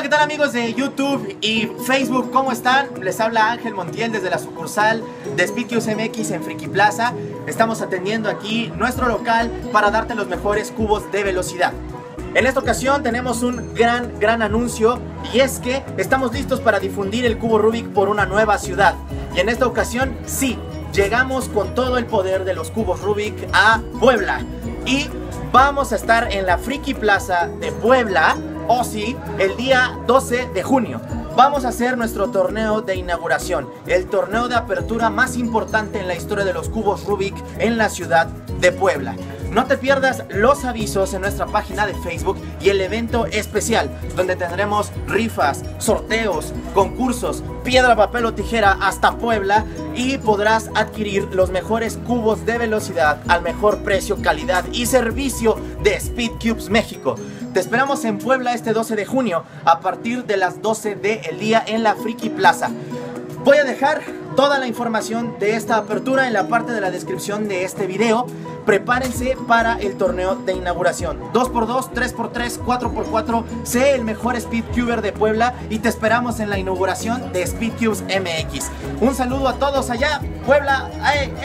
Hola, ¿qué tal amigos de YouTube y Facebook? ¿Cómo están? Les habla Ángel Montiel desde la sucursal de Speedcubes Mx en Friki Plaza. Estamos atendiendo aquí nuestro local para darte los mejores cubos de velocidad. En esta ocasión tenemos un gran anuncio, y es que estamos listos para difundir el cubo Rubik por una nueva ciudad. Y en esta ocasión, sí, llegamos con todo el poder de los cubos Rubik a Puebla. Y vamos a estar en la Friki Plaza de Puebla, o sí, el día 12 de junio. Vamos a hacer nuestro torneo de inauguración, el torneo de apertura más importante en la historia de los cubos Rubik en la ciudad de Puebla. No te pierdas los avisos en nuestra página de Facebook y el evento especial, donde tendremos rifas, sorteos, concursos, piedra, papel o tijera hasta Puebla, y podrás adquirir los mejores cubos de velocidad al mejor precio, calidad y servicio de Speedcubes México. Te esperamos en Puebla este 12 de junio a partir de las 12 del día en la Friki Plaza. Voy a dejar toda la información de esta apertura en la parte de la descripción de este video. Prepárense para el torneo de inauguración. 2x2, 3x3, 4x4. Sé el mejor Speedcuber de Puebla y te esperamos en la inauguración de Speedcubes MX. Un saludo a todos allá, Puebla. ¡Ay!